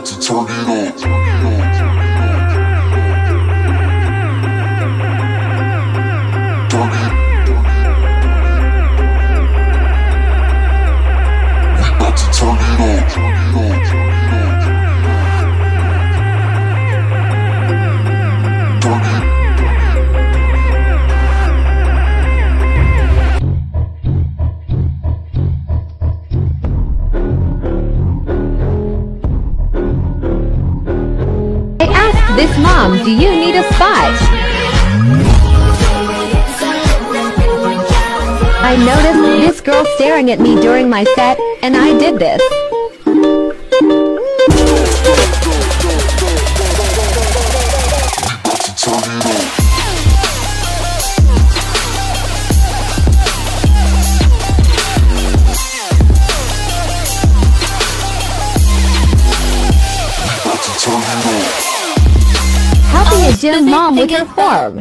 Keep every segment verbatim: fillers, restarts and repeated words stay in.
about to turn it on. Turn it on. This mom, do you need a spy? I noticed this girl staring at me during my set, and I did this. Helping a gym mom with her form.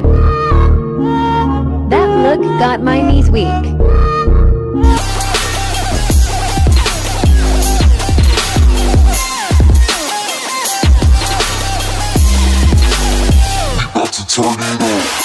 That look got my knees weak. We're about to turn it on.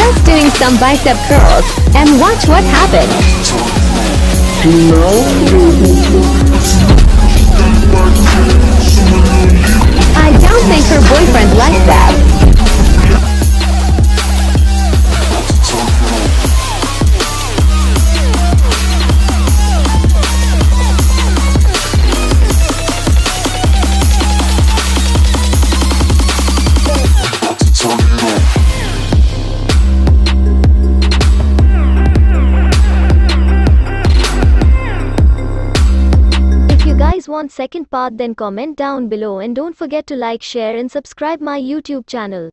Just doing some bicep curls, and watch what happened. I don't think her boyfriend liked that. Want second part, then comment down below, and don't forget to like, share and subscribe my YouTube channel.